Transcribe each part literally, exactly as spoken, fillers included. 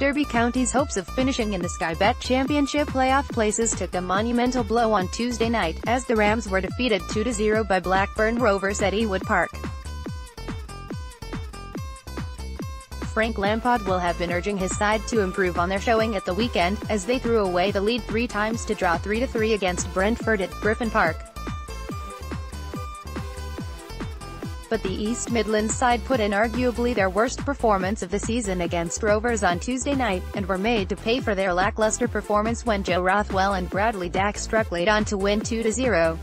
Derby County's hopes of finishing in the Sky Bet Championship playoff places took a monumental blow on Tuesday night, as the Rams were defeated two to zero by Blackburn Rovers at Ewood Park. Frank Lampard will have been urging his side to improve on their showing at the weekend, as they threw away the lead three times to draw three to three against Brentford at Griffin Park. But the East Midlands side put in arguably their worst performance of the season against Rovers on Tuesday night, and were made to pay for their lackluster performance when Joe Rothwell and Bradley Dack struck late on to win two to zero.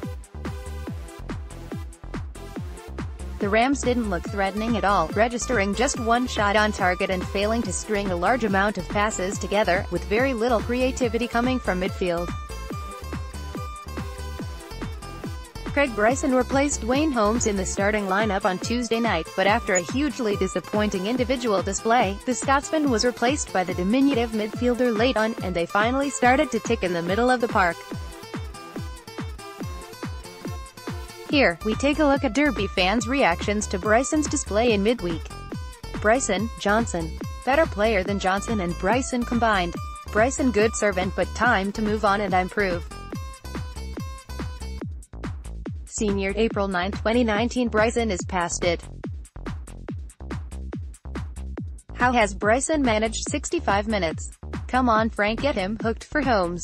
The Rams didn't look threatening at all, registering just one shot on target and failing to string a large amount of passes together, with very little creativity coming from midfield. Craig Bryson replaced Wayne Holmes in the starting lineup on Tuesday night, but after a hugely disappointing individual display, the Scotsman was replaced by the diminutive midfielder late on, and they finally started to tick in the middle of the park. Here, we take a look at Derby fans' reactions to Bryson's display in midweek. Bryson, Johnson. Better player than Johnson and Bryson combined. Bryson good servant but time to move on and improve. Senior, April ninth twenty nineteen. Bryson is past it. How has Bryson managed sixty-five minutes? Come on Frank, get him hooked for Holmes.